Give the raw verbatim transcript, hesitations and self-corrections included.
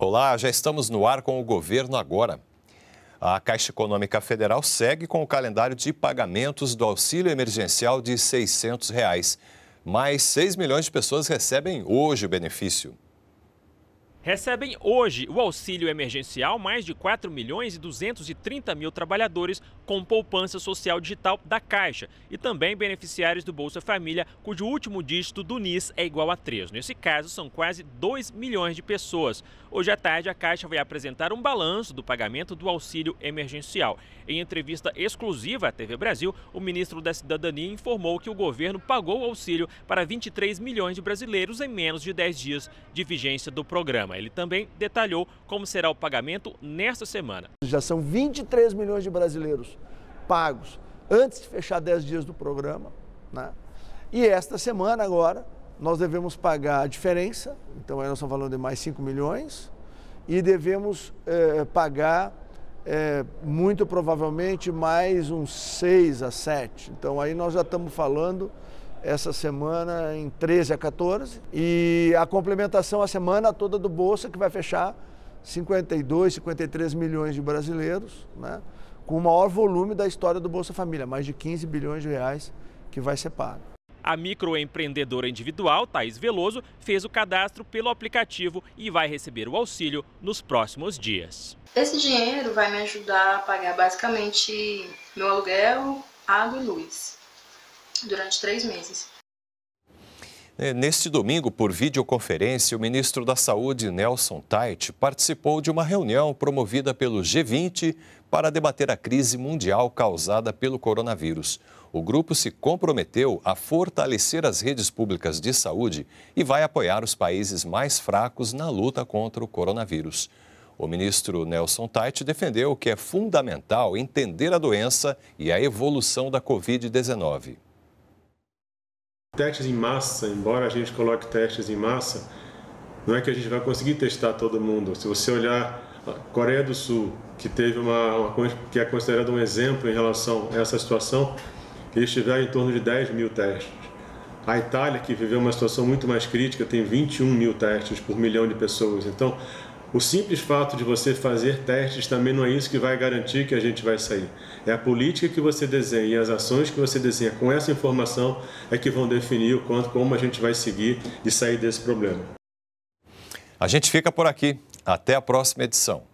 Olá, já estamos no ar com o Governo Agora. A Caixa Econômica Federal segue com o calendário de pagamentos do auxílio emergencial de seiscentos reais. Mais seis milhões de pessoas recebem hoje o benefício. Recebem hoje o auxílio emergencial mais de quatro milhões e duzentos e trinta mil trabalhadores com poupança social digital da Caixa e também beneficiários do Bolsa Família, cujo último dígito do N I S é igual a três. Nesse caso, são quase dois milhões de pessoas. Hoje à tarde, a Caixa vai apresentar um balanço do pagamento do auxílio emergencial. Em entrevista exclusiva à T V Brasil, o ministro da Cidadania informou que o governo pagou o auxílio para vinte e três milhões de brasileiros em menos de dez dias de vigência do programa. Ele também detalhou como será o pagamento nesta semana. Já são vinte e três milhões de brasileiros pagos antes de fechar dez dias do programa, né? E esta semana agora nós devemos pagar a diferença, então aí nós estamos falando de mais cinco milhões, e devemos eh, pagar eh, muito provavelmente mais uns seis a sete. Então aí nós já estamos falando essa semana em treze a quatorze, e a complementação a semana toda do Bolsa, que vai fechar cinquenta e dois, cinquenta e três milhões de brasileiros, né, com o maior volume da história do Bolsa Família, mais de quinze bilhões de reais que vai ser pago. A microempreendedora individual, Thaís Veloso, fez o cadastro pelo aplicativo e vai receber o auxílio nos próximos dias. Esse dinheiro vai me ajudar a pagar basicamente meu aluguel, água e luz durante três meses. Neste domingo, por videoconferência, o ministro da Saúde, Nelson Teich, participou de uma reunião promovida pelo G vinte para debater a crise mundial causada pelo coronavírus. O grupo se comprometeu a fortalecer as redes públicas de saúde e vai apoiar os países mais fracos na luta contra o coronavírus. O ministro Nelson Teich defendeu que é fundamental entender a doença e a evolução da Covid dezenove. Testes em massa, embora a gente coloque testes em massa, não é que a gente vai conseguir testar todo mundo. Se você olhar a Coreia do Sul, que teve uma, uma que é considerada um exemplo em relação a essa situação, eles tiveram em torno de dez mil testes. A Itália, que viveu uma situação muito mais crítica, tem vinte e um mil testes por milhão de pessoas. Então, o simples fato de você fazer testes também não é isso que vai garantir que a gente vai sair. É a política que você desenha e as ações que você desenha com essa informação é que vão definir o quanto, como a gente vai seguir e sair desse problema. A gente fica por aqui. Até a próxima edição.